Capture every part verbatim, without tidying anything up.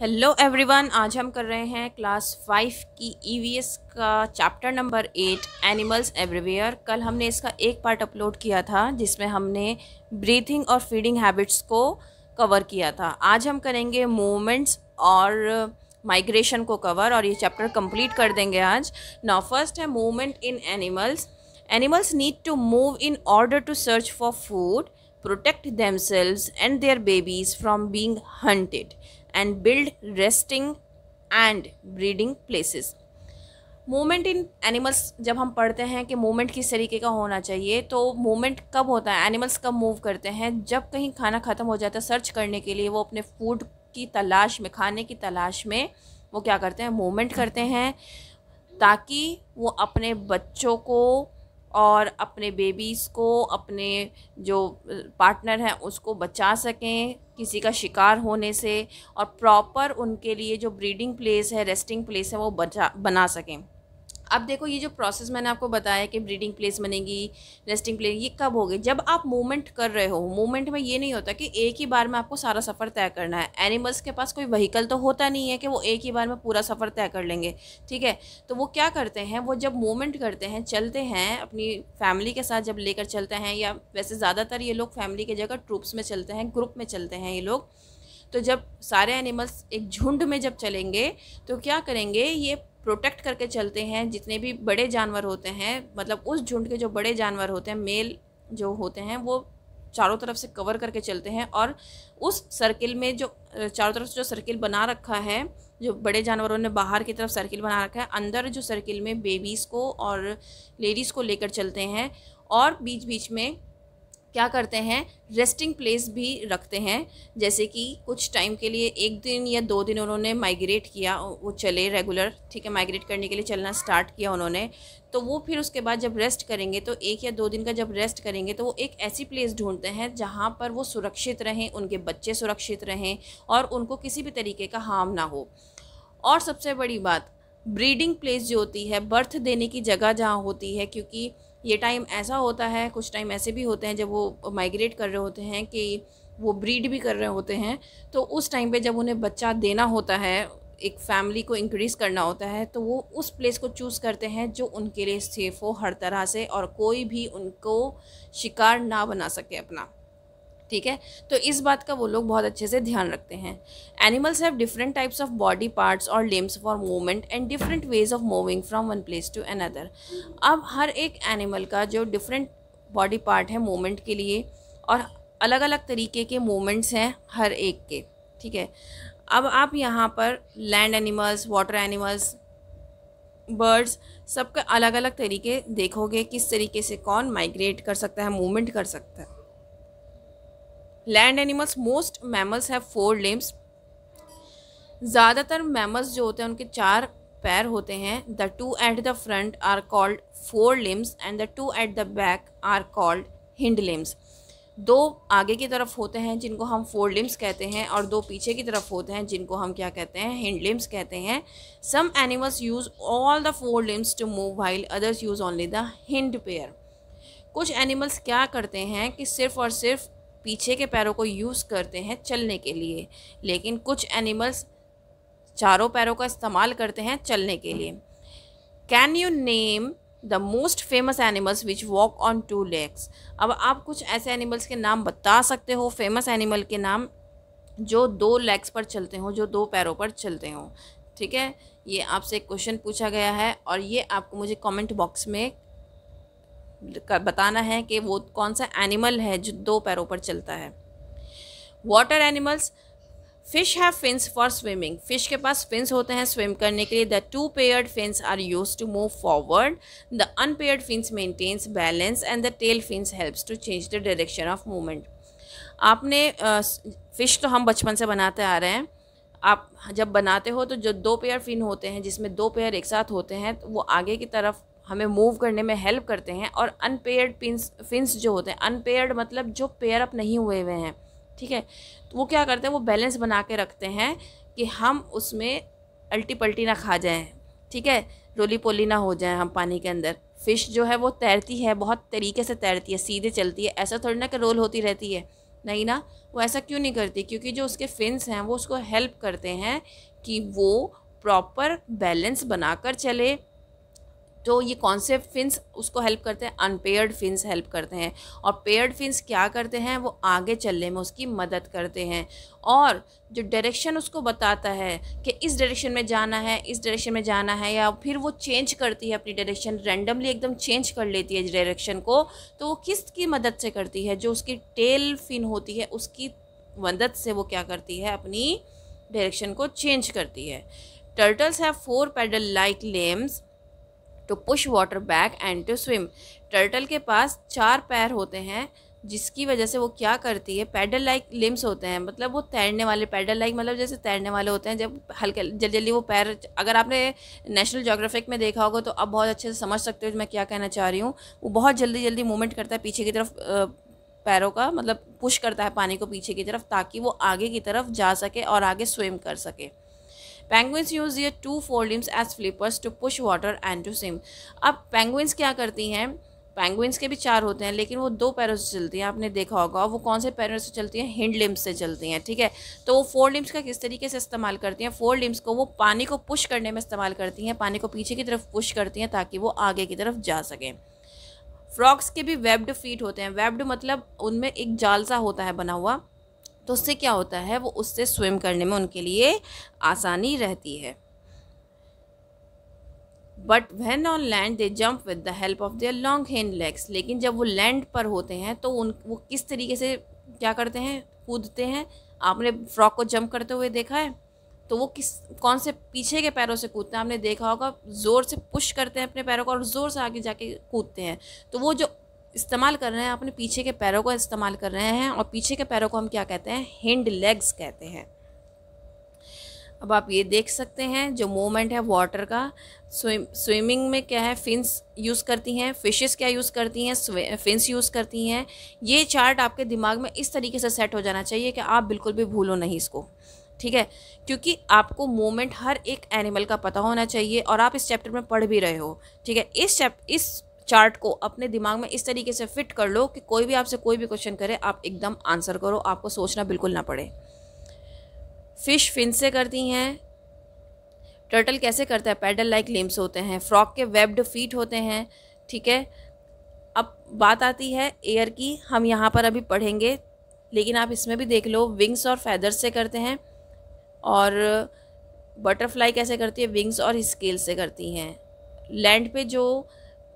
Hello everyone, आज हम कर रहे हैं क्लास फाइव की ईवीएस का chapter number eight animals everywhere. कल हमने इसका एक पार्ट अपलोड किया था जिसमें हमने ब्रीथिंग और फीडिंग हैबिट्स को कवर किया था। आज हम करेंगे मूवमेंट्स और माइग्रेशन को कवर और ये चैप्टर कंप्लीट कर देंगे आज। नाउ फर्स्ट है movement in animals. Animals need to move in order to search for food, protect themselves and their babies from being hunted and build resting and breeding places। Movement in animals, जब हम पढ़ते हैं कि movement किस तरीके का होना चाहिए, तो मूवमेंट कब होता है, एनिमल्स कब मूव करते हैं, जब कहीं खाना ख़त्म हो जाता है सर्च करने के लिए, वो अपने फूड की तलाश में, खाने की तलाश में वो क्या करते हैं, मूवमेंट करते हैं ताकि वो अपने बच्चों को और अपने बेबीज़ को, अपने जो पार्टनर हैं उसको बचा सकें किसी का शिकार होने से, और प्रॉपर उनके लिए जो ब्रीडिंग प्लेस है, रेस्टिंग प्लेस है, वो बचा बना सकें। अब देखो ये जो प्रोसेस मैंने आपको बताया कि ब्रीडिंग प्लेस बनेगी, रेस्टिंग प्लेस, ये कब होगी, जब आप मूवमेंट कर रहे हो। मूवमेंट में ये नहीं होता कि एक ही बार में आपको सारा सफ़र तय करना है। एनिमल्स के पास कोई व्हीकल तो होता नहीं है कि वो एक ही बार में पूरा सफ़र तय कर लेंगे, ठीक है। तो वो क्या करते हैं, वो जब मूवमेंट करते हैं, चलते हैं अपनी फैमिली के साथ, जब लेकर चलते हैं, या वैसे ज़्यादातर ये लोग फैमिली की जगह ट्रूप्स में चलते हैं, ग्रुप में चलते हैं ये लोग। तो जब सारे एनिमल्स एक झुंड में जब चलेंगे तो क्या करेंगे, ये प्रोटेक्ट करके चलते हैं जितने भी बड़े जानवर होते हैं, मतलब उस झुंड के जो बड़े जानवर होते हैं, मेल जो होते हैं, वो चारों तरफ से कवर करके चलते हैं, और उस सर्किल में जो चारों तरफ से जो सर्किल बना रखा है, जो बड़े जानवरों ने बाहर की तरफ सर्किल बना रखा है, अंदर जो सर्किल में बेबीज़ को और लेडीज़ को लेकर चलते हैं, और बीच बीच में क्या करते हैं, रेस्टिंग प्लेस भी रखते हैं। जैसे कि कुछ टाइम के लिए, एक दिन या दो दिन उन्होंने माइग्रेट किया, वो चले रेगुलर, ठीक है, माइग्रेट करने के लिए चलना स्टार्ट किया उन्होंने, तो वो फिर उसके बाद जब रेस्ट करेंगे, तो एक या दो दिन का जब रेस्ट करेंगे, तो वो एक ऐसी प्लेस ढूंढते हैं जहाँ पर वो सुरक्षित रहें, उनके बच्चे सुरक्षित रहें और उनको किसी भी तरीके का हार्म ना हो। और सबसे बड़ी बात, ब्रीडिंग प्लेस जो होती है, बर्थ देने की जगह जहाँ होती है, क्योंकि ये टाइम ऐसा होता है, कुछ टाइम ऐसे भी होते हैं जब वो माइग्रेट कर रहे होते हैं कि वो ब्रीड भी कर रहे होते हैं, तो उस टाइम पे जब उन्हें बच्चा देना होता है, एक फैमिली को इंक्रीज़ करना होता है, तो वो उस प्लेस को चूज़ करते हैं जो उनके लिए सेफ़ हो हर तरह से, और कोई भी उनको शिकार ना बना सके अपना, ठीक है। तो इस बात का वो लोग बहुत अच्छे से ध्यान रखते हैं। Animals have different types of body parts और limbs for movement and different ways of moving from one place to another. अब हर एक एनिमल का जो डिफरेंट बॉडी पार्ट है मूवमेंट के लिए, और अलग अलग तरीके के मूवमेंट्स हैं हर एक के, ठीक है। अब आप यहाँ पर land animals, water animals, birds, सबका अलग अलग तरीके देखोगे, किस तरीके से कौन माइग्रेट कर सकता है, मूवमेंट कर सकता है। Land animals, most mammals have four limbs, ज़्यादातर मैमल्स जो होते हैं उनके चार पैर होते हैं। The two at the front are called fore limbs and the two at the back are called hind limbs. दो आगे की तरफ होते हैं जिनको हम फोर लिम्स कहते हैं, और दो पीछे की तरफ होते हैं जिनको हम क्या कहते हैं, हिंड लिम्स कहते हैं। Some animals use all the four limbs to move while others use only the hind pair. कुछ एनिमल्स क्या करते हैं कि सिर्फ़ और सिर्फ पीछे के पैरों को यूज़ करते हैं चलने के लिए, लेकिन कुछ एनिमल्स चारों पैरों का इस्तेमाल करते हैं चलने के लिए। Can you name the most famous animals which walk on two legs. अब आप कुछ ऐसे एनिमल्स के नाम बता सकते हो, फेमस एनिमल के नाम, जो दो लेग्स पर चलते हो, जो दो पैरों पर चलते हो, ठीक है। ये आपसे क्वेश्चन पूछा गया है और ये आपको मुझे कमेंट बॉक्स में बताना है कि वो कौन सा एनिमल है जो दो पैरों पर चलता है। Water animals, fish have fins for swimming. Fish के पास फिन्स होते हैं स्विम करने के लिए। The two paired fins are use to move forward, the unpaired fins maintains balance and the tail fins helps to change the direction of movement. आपने fish तो हम बचपन से बनाते आ रहे हैं, आप जब बनाते हो तो जो दो पेयर फिन होते हैं जिसमें दो पेयर एक साथ होते हैं, तो वो आगे की तरफ हमें मूव करने में हेल्प करते हैं, और अनपेयर्ड पिंस फिन्स जो होते हैं, अनपेयर्ड मतलब जो पेयर अप नहीं हुए हुए हैं, ठीक है, तो वो क्या करते हैं, वो बैलेंस बना के रखते हैं कि हम उसमें अल्टी पल्टी ना खा जाएं, ठीक है, रोली पोली ना हो जाएं हम पानी के अंदर। फ़िश जो है वो तैरती है, बहुत तरीके से तैरती है, सीधे चलती है, ऐसा थोड़ी ना कि रोल होती रहती है, नहीं ना, वो ऐसा क्यों नहीं करती? क्योंकि जो उसके फिन्स हैं वो उसको हेल्प करते हैं कि वो प्रॉपर बैलेंस बनाकर चले। तो ये कौन से फिन्स उसको हेल्प करते हैं? अनपेयर्ड फिन्स हेल्प करते हैं। और पेयर्ड फिन्स क्या करते हैं? वो आगे चलने में उसकी मदद करते हैं और जो डायरेक्शन उसको बताता है कि इस डायरेक्शन में जाना है, इस डायरेक्शन में जाना है, या फिर वो चेंज करती है अपनी डायरेक्शन, रैंडमली एकदम चेंज कर लेती है डायरेक्शन को। तो वो किसकी मदद से करती है? जो उसकी टेल फिन होती है उसकी मदद से वो क्या करती है? अपनी डायरेक्शन को चेंज करती है। Turtles have four paddle like limbs to push water back and to swim. Turtle के पास चार पैर होते हैं जिसकी वजह से वो क्या करती है? पैडल लाइक लिम्स होते हैं, मतलब वो तैरने वाले, पैडल लाइक मतलब जैसे तैरने वाले होते हैं। जब हल्के जल्दी जल्दी वो पैर, अगर आपने नेशनल ज्योग्राफिक में देखा होगा तो आप बहुत अच्छे से समझ सकते हो मैं क्या कहना चाह रही हूँ। वो बहुत जल्दी जल्दी मूवमेंट करता है पीछे की तरफ, पैरों का मतलब पुश करता है पानी को पीछे की तरफ ताकि वो आगे की तरफ जा सके और आगे स्विम कर सके। Penguins use their two forelimbs as flippers to push water and to swim. अब penguins क्या करती हैं? penguins के भी चार होते हैं लेकिन वो दो पैरों से चलती हैं, आपने देखा होगा। वो कौन से पैरों से चलती हैं? हिंड लिम्स से चलती हैं, ठीक है। तो वो फोर लिम्स का किस तरीके से इस्तेमाल करती हैं? फोर लिम्स को वो पानी को पुश करने में इस्तेमाल करती हैं, पानी को पीछे की तरफ पुश करती हैं ताकि वो आगे की तरफ जा सकें। फ्रॉक्स के भी वेब्ड फीट होते हैं। वेब्ड मतलब उनमें एक जाल सा होता है बना हुआ, तो उससे क्या होता है? वो उससे स्विम करने में उनके लिए आसानी रहती है। But when on land they jump with the help of their long hind legs. लेकिन जब वो लैंड पर होते हैं तो उन वो किस तरीके से क्या करते हैं? कूदते हैं। आपने फ्रॉक को जंप करते हुए देखा है तो वो किस कौन से पीछे के पैरों से कूदते हैं? आपने देखा होगा, ज़ोर से पुश करते हैं अपने पैरों को और ज़ोर से आगे जाके कूदते हैं। तो वो जो इस्तेमाल कर रहे हैं अपने पीछे के पैरों को इस्तेमाल कर रहे हैं, और पीछे के पैरों को हम क्या कहते हैं? हिंड लेग्स कहते हैं। अब आप ये देख सकते हैं जो मूवमेंट है वाटर का। स्विम स्विमिंग में क्या है? फिन्स यूज़ करती हैं। फिशेस क्या यूज़ करती हैं? फिन्स यूज़ करती हैं। ये चार्ट आपके दिमाग में इस तरीके से सेट हो जाना चाहिए कि आप बिल्कुल भी भूलो नहीं इसको, ठीक है। क्योंकि आपको मूवमेंट हर एक एनिमल का पता होना चाहिए और आप इस चैप्टर में पढ़ भी रहे हो, ठीक है। इस चैप इस चार्ट को अपने दिमाग में इस तरीके से फिट कर लो कि कोई भी आपसे कोई भी क्वेश्चन करे आप एकदम आंसर करो, आपको सोचना बिल्कुल ना पड़े। फिश फिन से करती हैं। टर्टल कैसे करता है? पैडल लाइक लिम्स होते हैं। फ्रॉक के वेब्ड फीट होते हैं, ठीक है। अब बात आती है एयर की, हम यहाँ पर अभी पढ़ेंगे लेकिन आप इसमें भी देख लो। विंग्स और फैदर्स से करते हैं। और बटरफ्लाई कैसे करती है? विंग्स और स्केल से करती हैं। लैंड पे जो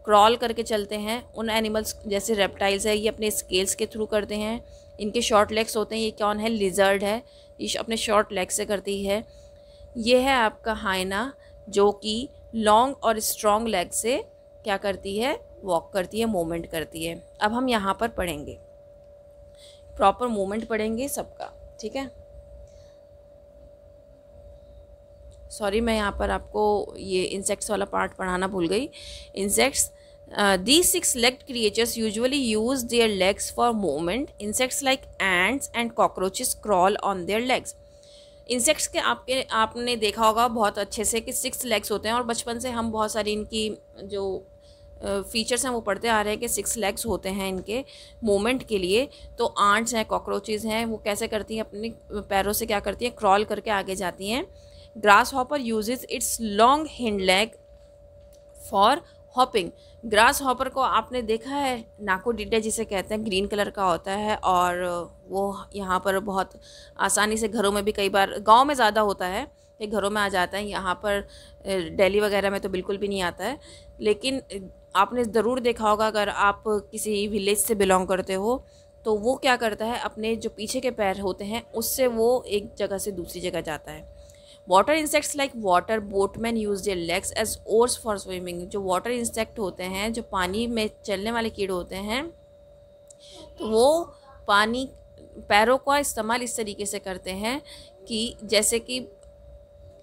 क्रॉल करके चलते हैं उन एनिमल्स जैसे रेप्टाइल्स है, ये अपने स्केल्स के थ्रू करते हैं। इनके शॉर्ट लेग्स होते हैं। ये कौन है? लिजर्ड है, ये अपने शॉर्ट लेग से करती है। ये है आपका हाइना जो कि लॉन्ग और स्ट्रॉन्ग लेग से क्या करती है? वॉक करती है, मूवमेंट करती है। अब हम यहाँ पर पढ़ेंगे, प्रॉपर मूवमेंट पढ़ेंगे सबका, ठीक है। सॉरी मैं यहाँ पर आपको ये इंसेक्ट्स वाला पार्ट पढ़ाना भूल गई। Insects, the six legged creatures usually use their legs for movement. Insects like ants and cockroaches crawl on their legs. Insects के आपके आपने देखा होगा बहुत अच्छे से कि सिक्स लेग्स होते हैं, और बचपन से हम बहुत सारी इनकी जो फीचर्स हैं वो पढ़ते आ रहे हैं कि सिक्स लेग्स होते हैं इनके मूवमेंट के लिए। तो आंट्स हैं, कॉकरोचेस हैं, वो कैसे करती हैं? अपने पैरों से क्या करती हैं? क्रॉल करके आगे जाती हैं। Grasshopper uses its long hind leg for hopping. Grasshopper को आपने देखा है, नाकोडिडा जिसे कहते हैं, ग्रीन कलर का होता है और वो यहाँ पर बहुत आसानी से घरों में भी, कई बार गांव में ज़्यादा होता है कि घरों में आ जाता है, यहाँ पर दिल्ली वगैरह में तो बिल्कुल भी नहीं आता है। लेकिन आपने ज़रूर देखा होगा अगर आप किसी विलेज से बिलोंग करते हो तो वो क्या करता है? अपने जो पीछे के पैर होते हैं उससे वो एक जगह से दूसरी जगह जाता है। Water insects like water boatman use their legs as oars for swimming. जो वाटर इंसेक्ट होते हैं, जो पानी में चलने वाले कीड़े होते हैं, तो वो पानी पैरों का इस्तेमाल इस तरीके से करते हैं कि जैसे कि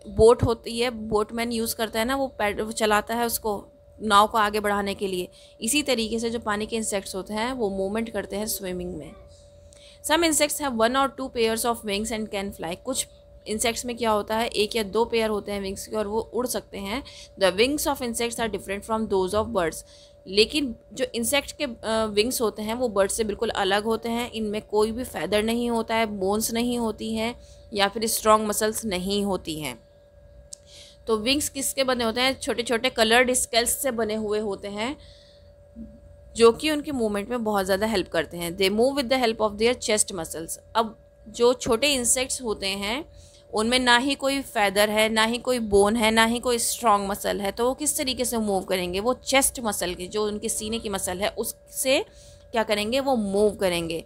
बोट होती है, बोटमैन यूज़ करता है ना, वो पैर चलाता है उसको नाव को आगे बढ़ाने के लिए। इसी तरीके से जो पानी के इंसेक्ट्स होते हैं वो मूवमेंट करते हैं स्विमिंग में। Some insects have one or two pairs of wings and can fly. कुछ इंसेक्ट्स में क्या होता है? एक या दो पेयर होते हैं विंग्स के और वो उड़ सकते हैं। The wings of insects are different from those of birds. लेकिन जो इंसेक्ट के विंग्स होते हैं वो बर्ड से बिल्कुल अलग होते हैं। इनमें कोई भी फैदर नहीं होता है, बोन्स नहीं होती हैं या फिर स्ट्रॉन्ग मसल्स नहीं होती हैं। तो विंग्स किसके बने होते हैं? छोटे छोटे कलर्ड स्केल्स से बने हुए होते हैं जो कि उनके मूवमेंट में बहुत ज़्यादा हेल्प करते हैं। They move with the help of their chest muscles. अब जो छोटे इंसेक्ट्स होते हैं उनमें ना ही कोई फैदर है, ना ही कोई बोन है, ना ही कोई स्ट्रॉन्ग मसल है, तो वो किस तरीके से मूव करेंगे? वो चेस्ट मसल के, जो उनके सीने की मसल है, उससे क्या करेंगे? वो मूव करेंगे।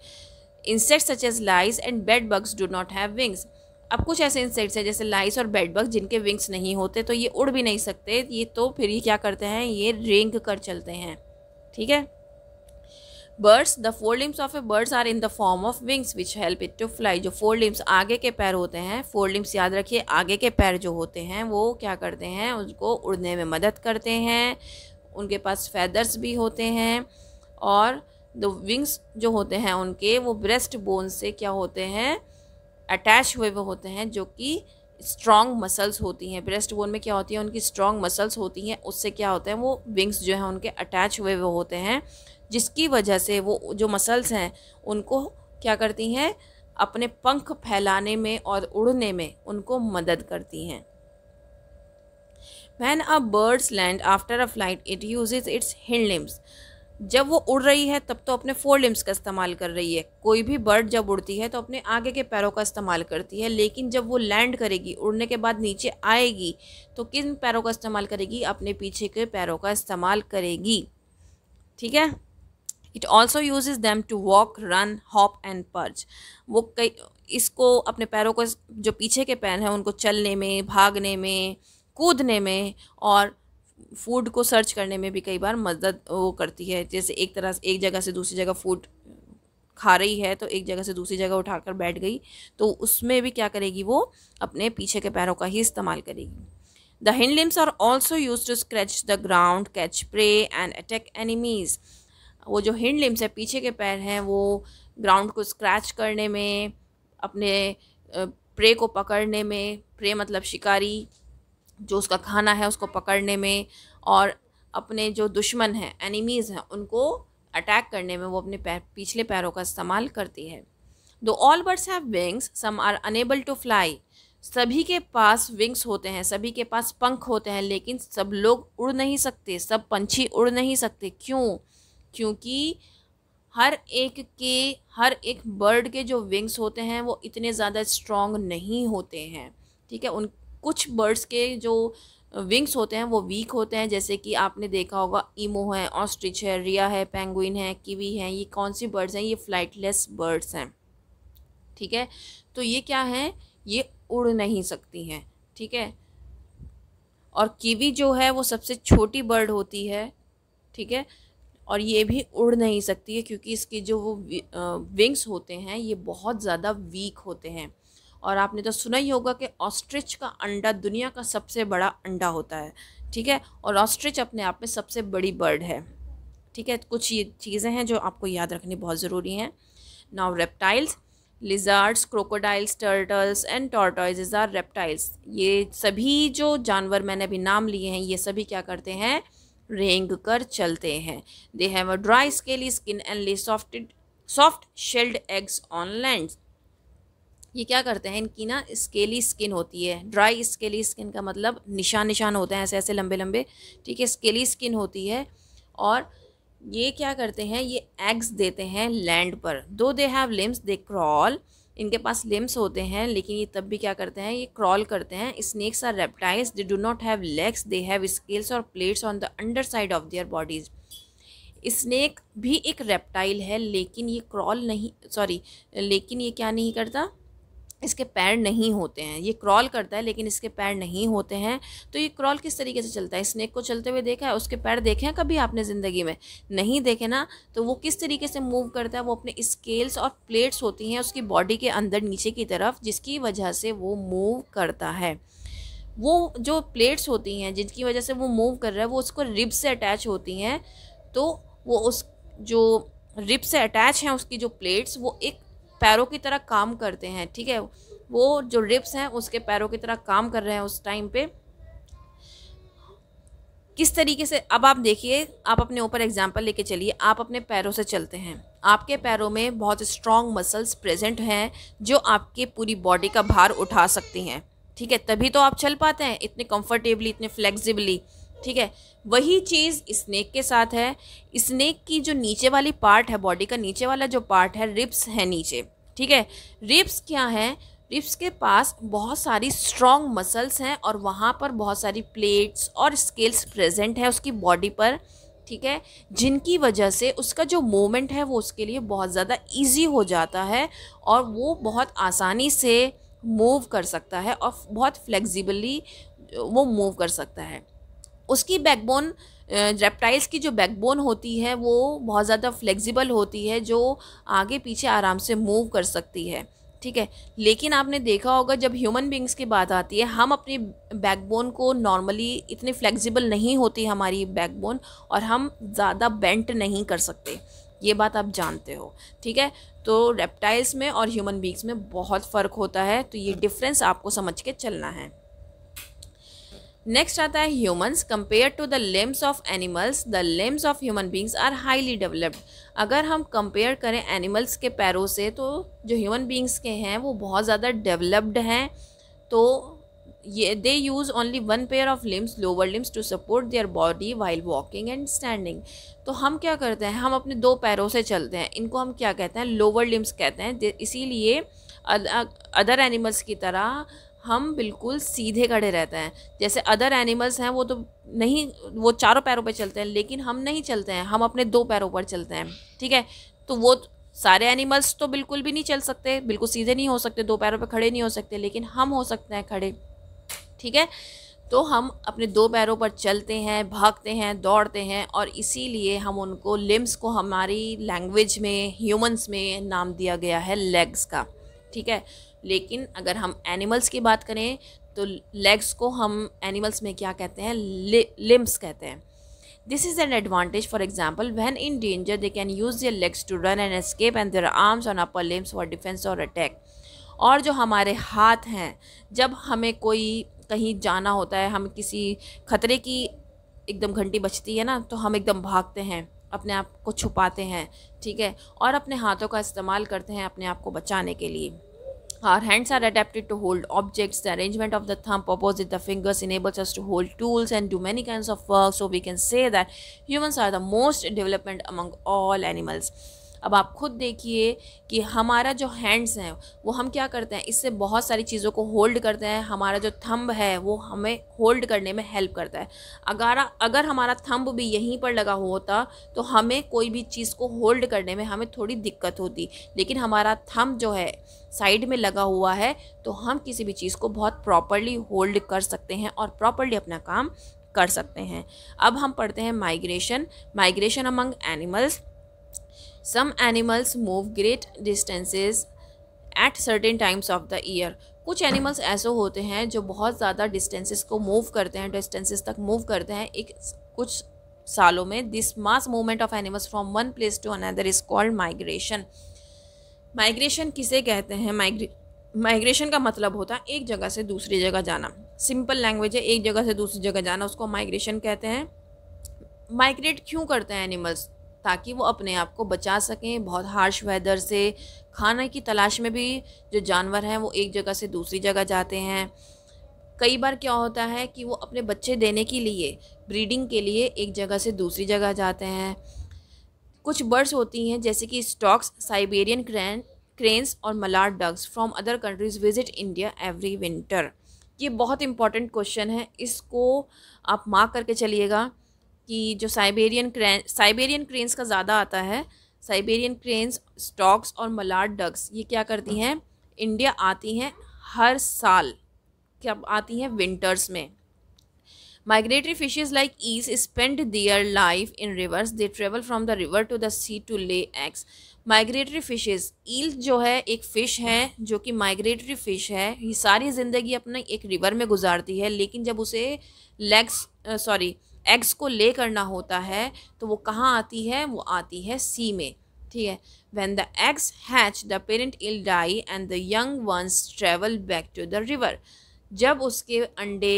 Insects such as lice and bed bugs do not have wings. अब कुछ ऐसे इंसेक्ट्स हैं जैसे लाइस और बेड बग जिनके विंग्स नहीं होते, तो ये उड़ भी नहीं सकते, ये तो फिर ये क्या करते हैं? ये रेंग कर चलते हैं। ठीक है। Birds, the four limbs of a birds are in the form of wings which help it to fly. जो फोर लिम्स, आगे के पैर होते हैं, फोर लिम्स याद रखिए, आगे के पैर जो होते हैं वो क्या करते हैं? उनको उड़ने में मदद करते हैं। उनके पास फैदर्स भी होते हैं। और द विंग्स जो होते हैं उनके, वो ब्रेस्ट बोन से क्या होते हैं? अटैच हुए वो होते हैं, जो कि स्ट्रॉन्ग मसल्स होती हैं। ब्रेस्ट बोन में क्या होती है? उनकी स्ट्रॉन्ग मसल्स होती हैं। उससे क्या होते हैं? वो विंग्स जो हैं उनके अटैच हुए वो होते हैं, जिसकी वजह से वो जो मसल्स हैं उनको क्या करती हैं? अपने पंख फैलाने में और उड़ने में उनको मदद करती हैं। When a birds land after a flight it uses its hind limbs. जब वो उड़ रही है तब तो अपने फोर लिम्स का इस्तेमाल कर रही है। कोई भी बर्ड जब उड़ती है तो अपने आगे के पैरों का इस्तेमाल करती है, लेकिन जब वो लैंड करेगी, उड़ने के बाद नीचे आएगी, तो किन पैरों का इस्तेमाल करेगी? अपने पीछे के पैरों का इस्तेमाल करेगी। ठीक है। It also uses them to walk, run, hop and perch. वो कई इसको अपने पैरों को, जो पीछे के पैर हैं उनको चलने में, भागने में, कूदने में और फूड को सर्च करने में भी कई बार मदद वो करती है। जैसे एक तरह एक जगह से दूसरी जगह फूड खा रही है तो एक जगह से दूसरी जगह उठाकर बैठ गई, तो उसमें भी क्या करेगी? वो अपने पीछे के पैरों का ही इस्तेमाल करेगी। The hind limbs are also use to scratch the ground, catch prey and attack enemies. वो जो हिंड लिम्स है, पीछे के पैर हैं, वो ग्राउंड को स्क्रैच करने में, अपने प्रे को पकड़ने में, प्रे मतलब शिकारी, जो उसका खाना है उसको पकड़ने में, और अपने जो दुश्मन हैं, एनिमीज़ हैं, उनको अटैक करने में वो अपने पैर, पिछले पैरों का इस्तेमाल करती है। Though all birds have wings some are unable to fly. सभी के पास विंग्स होते हैं, सभी के पास पंख होते हैं, लेकिन सब लोग उड़ नहीं सकते, सब पंछी उड़ नहीं सकते। क्यों? क्योंकि हर एक के हर एक बर्ड के जो विंग्स होते हैं वो इतने ज़्यादा स्ट्रॉन्ग नहीं होते हैं। ठीक है। उन कुछ बर्ड्स के जो विंग्स होते हैं वो वीक होते हैं, जैसे कि आपने देखा होगा ईमो है, ऑस्ट्रिच है, रिया है, पेंगुइन है, कीवी है। ये कौन सी बर्ड्स हैं? ये फ्लाइटलेस बर्ड्स हैं। ठीक है। तो ये क्या हैं? ये उड़ नहीं सकती हैं। ठीक है। और कीवी जो है वो सबसे छोटी बर्ड होती है। ठीक है। और ये भी उड़ नहीं सकती है क्योंकि इसके जो वो विंग्स होते हैं ये बहुत ज़्यादा वीक होते हैं। और आपने तो सुना ही होगा कि ऑस्ट्रिच का अंडा दुनिया का सबसे बड़ा अंडा होता है। ठीक है। और ऑस्ट्रिच अपने आप में सबसे बड़ी बर्ड है। ठीक है। कुछ ये चीज़ें हैं जो आपको याद रखनी बहुत ज़रूरी हैं। Now reptiles, lizards, crocodiles, turtles and tortoises are reptiles. ये सभी जो जानवर मैंने अभी नाम लिए हैं ये सभी क्या करते हैं? रेंग कर चलते हैं। They have a dry scaly skin and lay softed soft shelled eggs on land. ये क्या करते हैं? इनकी ना स्केली स्किन होती है। ड्राई स्केली स्किन का मतलब निशान निशान होते हैं, ऐसे ऐसे लंबे लंबे। ठीक है। स्केली स्किन होती है। और ये क्या करते हैं? ये एग्स देते हैं लैंड पर। Though they have limbs they crawl. इनके पास लिम्स होते हैं लेकिन ये तब भी क्या करते हैं? ये क्रॉल करते हैं। Snakes are reptiles, they do not have legs, they have scales or plates on the underside of their bodies. Snake भी एक रेप्टाइल है लेकिन ये क्रॉल नहीं, सॉरी, लेकिन ये क्या नहीं करता? इसके पैर नहीं होते हैं। ये क्रॉल करता है लेकिन इसके पैर नहीं होते हैं। तो ये क्रॉल किस तरीके से चलता है? स्नेक को चलते हुए देखा है? उसके पैर देखे हैं कभी आपने ज़िंदगी में? नहीं देखे ना। तो वो किस तरीके से मूव करता है? वो अपने स्केल्स और प्लेट्स होती हैं उसकी बॉडी के अंदर नीचे की तरफ, जिसकी वजह से वो मूव करता है। वो जो प्लेट्स होती हैं जिनकी वजह से वो मूव कर रहा है वो उसको रिब से अटैच होती हैं। तो वो उस जो रिब से अटैच हैं उसकी जो प्लेट्स, वो एक पैरों की तरह काम करते हैं। ठीक है। वो जो रिब्स हैं उसके पैरों की तरह काम कर रहे हैं उस टाइम पे। किस तरीके से। अब आप देखिए, आप अपने ऊपर एग्जाम्पल लेके चलिए, आप अपने पैरों से चलते हैं, आपके पैरों में बहुत स्ट्रॉन्ग मसल्स प्रेजेंट हैं जो आपके पूरी बॉडी का भार उठा सकती हैं, ठीक है, तभी तो आप चल पाते हैं इतने कंफर्टेबली, इतने फ्लेक्सिबली, ठीक है। वही चीज़ स्नेक के साथ है। स्नेक की जो नीचे वाली पार्ट है, बॉडी का नीचे वाला जो पार्ट है, रिब्स है नीचे, ठीक है। रिब्स क्या हैं? रिब्स के पास बहुत सारी स्ट्रॉन्ग मसल्स हैं और वहाँ पर बहुत सारी प्लेट्स और स्केल्स प्रेजेंट है उसकी बॉडी पर, ठीक है, जिनकी वजह से उसका जो मूवमेंट है वो उसके लिए बहुत ज़्यादा ईजी हो जाता है और वो बहुत आसानी से मूव कर सकता है और बहुत फ्लेक्सिबली वो मूव कर सकता है। उसकी बैकबोन, रेप्टाइल्स की जो बैकबोन होती है वो बहुत ज़्यादा फ्लेक्सिबल होती है, जो आगे पीछे आराम से मूव कर सकती है, ठीक है। लेकिन आपने देखा होगा जब ह्यूमन बींग्स की बात आती है, हम अपनी बैकबोन को नॉर्मली इतनी फ्लेक्सिबल नहीं होती हमारी बैकबोन और हम ज़्यादा बेंट नहीं कर सकते, ये बात आप जानते हो, ठीक है। तो रेप्टाइल्स में और ह्यूमन बींग्स में बहुत फ़र्क होता है, तो ये डिफरेंस आपको समझ के चलना है। नेक्स्ट आता है humans compare to the limbs of animals, the limbs of human beings are highly developed. अगर हम कंपेयर करें एनिमल्स के पैरों से तो जो ह्यूमन बींग्स के हैं वो बहुत ज़्यादा डेवलप्ड हैं, तो ये they use only one pair of limbs, lower limbs, to support their body while walking and standing. तो हम क्या करते हैं, हम अपने दो पैरों से चलते हैं, इनको हम क्या कहते हैं, लोअर लिम्स कहते हैं। इसीलिए अदर एनिमल्स की तरह हम बिल्कुल सीधे खड़े रहते हैं। जैसे अदर एनिमल्स हैं वो तो नहीं, वो चारों पैरों पर चलते हैं, लेकिन हम नहीं चलते हैं, हम अपने दो पैरों पर चलते हैं, ठीक है। तो वो सारे एनिमल्स तो बिल्कुल भी नहीं चल सकते, बिल्कुल सीधे नहीं हो सकते, दो पैरों पर खड़े नहीं हो सकते, लेकिन हम हो सकते हैं खड़े, ठीक है। तो हम अपने दो पैरों पर चलते हैं, भागते हैं, दौड़ते हैं और इसीलिए हम उनको, लिम्स को हमारी लैंग्वेज में, ह्यूमंस में नाम दिया गया है लेग्स का, ठीक है। लेकिन अगर हम एनिमल्स की बात करें तो लेग्स को हम एनिमल्स में क्या कहते हैं, लिम्स कहते हैं। This is an advantage, for example when in danger they can use their legs to run and escape and their arms and upper limbs for defence or attack. और जो हमारे हाथ हैं, जब हमें कोई कहीं जाना होता है, हम किसी खतरे की एकदम घंटी बजती है ना, तो हम एकदम भागते हैं, अपने आप को छुपाते हैं, ठीक है, और अपने हाथों का इस्तेमाल करते हैं अपने आप को बचाने के लिए। Our hands are adapted to hold objects. The arrangement of the thumb opposite the fingers enables us to hold tools and do many kinds of work. So we can say that humans are the most developed among all animals. अब आप खुद देखिए कि हमारा जो hands हैं वो हम क्या करते हैं, इससे बहुत सारी चीज़ों को होल्ड करते हैं। हमारा जो थंब है वो हमें होल्ड करने में हेल्प करता है। अगर अगर हमारा थंब भी यहीं पर लगा होता तो हमें कोई भी चीज़ को होल्ड करने में हमें थोड़ी दिक्कत होती, लेकिन हमारा थंब जो है साइड में लगा हुआ है तो हम किसी भी चीज़ को बहुत प्रॉपरली होल्ड कर सकते हैं और प्रॉपरली अपना काम कर सकते हैं। अब हम पढ़ते हैं migration, migration among animals. Some animals move great distances at certain times of the year. कुछ एनिमल्स ऐसे होते हैं जो बहुत ज़्यादा डिस्टेंसेस को मूव करते हैं, डिस्टेंसेस तक मूव करते हैं एक कुछ सालों में। This mass movement of animals from one place to another is called migration. Migration किसे कहते हैं? माइग्रे माइग्रेशन का मतलब होता है एक जगह से दूसरी जगह जाना। सिंपल लैंग्वेज है, एक जगह से दूसरी जगह जाना, उसको माइग्रेशन कहते हैं। माइग्रेट क्यों करते हैं एनिमल्स? ताकि वो अपने आप को बचा सकें बहुत हार्श वेदर से। खाने की तलाश में भी जो जानवर हैं वो एक जगह से दूसरी जगह जाते हैं। कई बार क्या होता है कि वो अपने बच्चे देने के लिए, ब्रीडिंग के लिए एक जगह से दूसरी जगह जाते हैं। कुछ बर्ड्स होती हैं जैसे कि स्टॉक्स, साइबेरियन क्रेन क्रेन्स और mallard ducks from other countries visit India every winter. ये बहुत इंपॉर्टेंट क्वेश्चन है, इसको आप मार्क करके चलिएगा कि जो साइबेरियन क्रेन साइबेरियन क्रेन्स का ज़्यादा आता है। साइबेरियन क्रेन्स, स्टॉक्स और मलार्ड डक्स ये क्या करती हैं, इंडिया आती हैं हर साल। क्या आती हैं? विंटर्स में। Migratory fishes like eels spend their life in rivers, they travel from the river to the sea to lay eggs. Migratory fishes, eel जो है एक फ़िश है जो कि माइग्रेटरी फ़िश है, ये सारी ज़िंदगी अपने एक रिवर में गुजारती है, लेकिन जब उसे लेग्स सॉरी एग्स को ले करना होता है तो वो कहाँ आती है? वो आती है सी में, ठीक है। When the eggs hatch the parent eel die and the young ones travel back to the river. जब उसके अंडे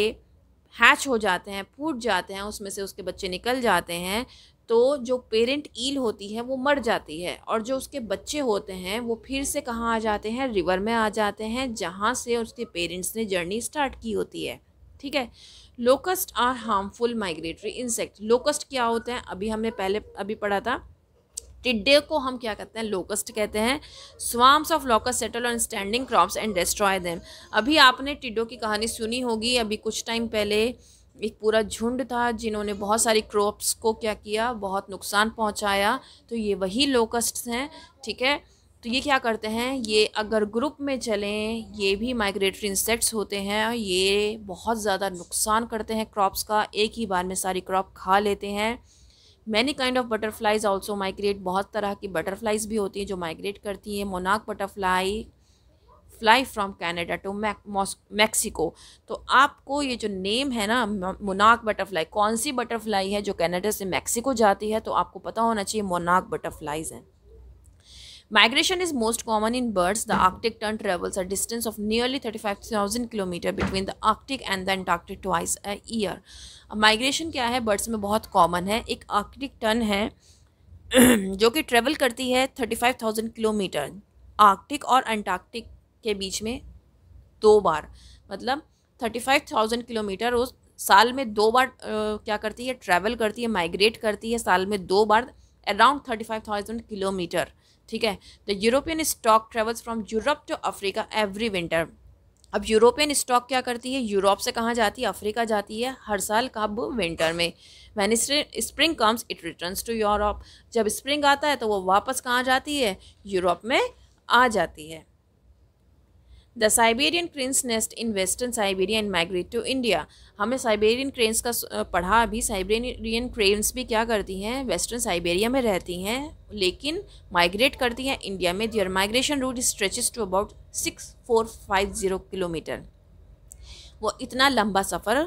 हैच हो जाते हैं, फूट जाते हैं, उसमें से उसके बच्चे निकल जाते हैं, तो जो पेरेंट ईल होती है वो मर जाती है और जो उसके बच्चे होते हैं वो फिर से कहाँ आ जाते हैं, रिवर में आ जाते हैं जहाँ से उसके पेरेंट्स ने जर्नी स्टार्ट की होती है। ठीक है। Locust are harmful migratory insect. Locust क्या होते हैं अभी हमने पहले अभी पढ़ा था। टिड्डे को हम क्या कहते हैं, लोकस्ट कहते हैं। Swarms of locust settle on standing crops and destroy them. अभी आपने टिड्डों की कहानी सुनी होगी। अभी कुछ टाइम पहले एक पूरा झुंड था जिन्होंने बहुत सारी क्रॉप्स को क्या किया, बहुत नुकसान पहुंचाया। तो ये वही लोकस्ट्स हैं। ठीक है। तो ये क्या करते हैं, ये अगर ग्रुप में चलें, ये भी माइग्रेटरी इंसेक्ट्स होते हैं। ये बहुत ज़्यादा नुकसान करते हैं क्रॉप्स का, एक ही बार में सारी क्रॉप खा लेते हैं। Many kind of butterflies also migrate. बहुत तरह की बटरफ्लाइज भी होती हैं जो माइग्रेट करती हैं। Monarch butterfly fly from Canada to Mexico. तो आपको ये जो नेम है ना मोनार्क बटरफ्लाई, कौन सी बटरफ्लाई है जो कनाडा से मैक्सिको जाती है, तो आपको पता होना चाहिए मोनार्क बटरफ्लाइज हैं। Migration is most common in birds. The Arctic tern travels a distance of nearly thirty five thousand kilometre between the Arctic and the Antarctic twice a year. Migration क्या है, बर्ड्स में बहुत common है। एक Arctic tern है जो कि travel करती है thirty five thousand kilometre Arctic और एंटार्क्टिक के बीच में दो बार, मतलब थर्टी फाइव थाउजेंड किलोमीटर रोज साल में दो बार आ, क्या करती है, ट्रैवल करती है, माइग्रेट करती है साल में दो बार around thirty five thousand kilometre. ठीक है। The European stork travels from Europe to Africa every winter. अब यूरोपियन स्टॉक क्या करती है, यूरोप से कहाँ जाती है, अफ्रीका जाती है हर साल कब, विंटर में। When spring comes it returns to Europe. जब स्प्रिंग आता है तो वो वापस कहाँ जाती है, यूरोप में आ जाती है। The Siberian cranes nest in western Siberia and migrate to India. हमने साइबेरियन क्रेन्स का पढ़ा अभी। साइबेरियन क्रेन्स भी क्या करती हैं, वेस्टर्न साइबेरिया में रहती हैं लेकिन माइग्रेट करती हैं इंडिया में। Their migration route stretches to about six four five zero kilometre. वो इतना लंबा सफ़र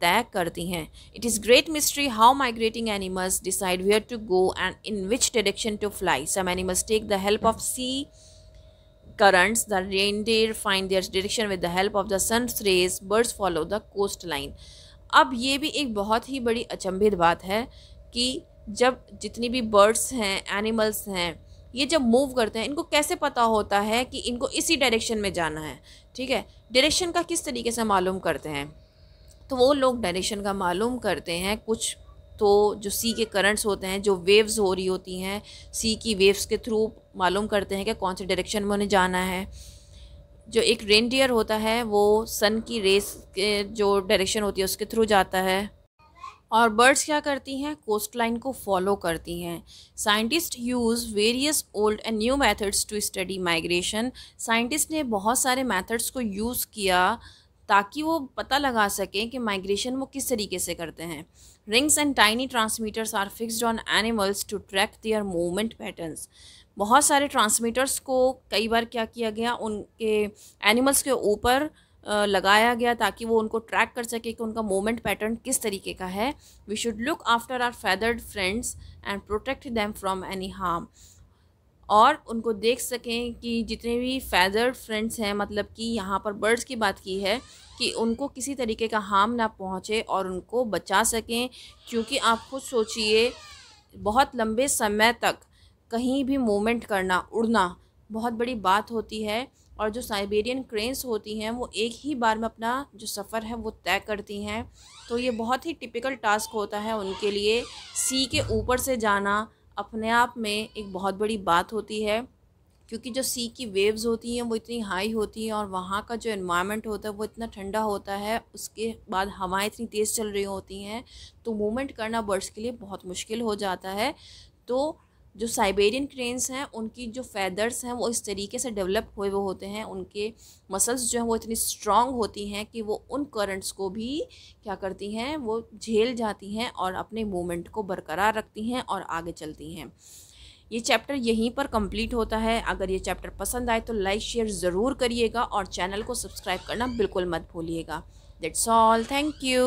तय करती हैं। It is great mystery how migrating animals decide where to go and in which direction to fly. Some animals take the help of sea currents, the reindeer find their direction with the help of the sun's rays, birds follow the coastline. अब ये भी एक बहुत ही बड़ी अचंभित बात है कि जब जितनी भी birds हैं, animals हैं, ये जब move करते हैं इनको कैसे पता होता है कि इनको इसी direction में जाना है। ठीक है। direction का किस तरीके से मालूम करते हैं, तो वो लोग direction का मालूम करते हैं कुछ तो जो सी के करंट्स होते हैं, जो वेव्स हो रही होती हैं, सी की वेव्स के थ्रू मालूम करते हैं कि कौन से डायरेक्शन में उन्हें जाना है। जो एक रेनडियर होता है वो सन की रेस के जो डायरेक्शन होती है उसके थ्रू जाता है। और बर्ड्स क्या करती हैं, कोस्ट लाइन को फॉलो करती हैं। Scientist use various old and new methods to study migration. Scientist ने बहुत सारे मेथड्स को यूज़ किया ताकि वो पता लगा सकें कि माइग्रेशन वो किस तरीके से करते हैं। Rings and tiny transmitters are fixed on animals to track their movement patterns. बहुत सारे ट्रांसमीटर्स को कई बार क्या किया गया, उनके एनिमल्स के ऊपर लगाया गया ताकि वो उनको ट्रैक कर सके कि उनका मूवमेंट पैटर्न किस तरीके का है। We should look after our feathered friends and protect them from any harm. और उनको देख सकें कि जितने भी फैदर्ड फ्रेंड्स हैं, मतलब कि यहाँ पर बर्ड्स की बात की है कि उनको किसी तरीके का हार्म ना पहुँचे और उनको बचा सकें। क्योंकि आप खुद सोचिए बहुत लंबे समय तक कहीं भी मूवमेंट करना, उड़ना बहुत बड़ी बात होती है। और जो साइबेरियन क्रेन्स होती हैं वो एक ही बार में अपना जो सफ़र है वो तय करती हैं। तो ये बहुत ही टिपिकल टास्क होता है उनके लिए। सी के ऊपर से जाना अपने आप में एक बहुत बड़ी बात होती है क्योंकि जो सी की वेव्स होती हैं वो इतनी हाई होती हैं और वहाँ का जो एनवायरनमेंट होता है वो इतना ठंडा होता है, उसके बाद हवाएं इतनी तेज़ चल रही होती हैं तो मूवमेंट करना बर्ड्स के लिए बहुत मुश्किल हो जाता है। तो जो साइबेरियन क्रेन्स हैं उनकी जो फैदर्स हैं वो इस तरीके से डेवलप हुए वो होते हैं, उनके मसल्स जो हैं वो इतनी स्ट्रॉन्ग होती हैं कि वो उन करंट्स को भी क्या करती हैं, वो झेल जाती हैं और अपने मूवमेंट को बरकरार रखती हैं और आगे चलती हैं। ये चैप्टर यहीं पर कंप्लीट होता है। अगर ये चैप्टर पसंद आए तो लाइक शेयर ज़रूर करिएगा और चैनल को सब्सक्राइब करना बिल्कुल मत भूलिएगा। That's all, thank you.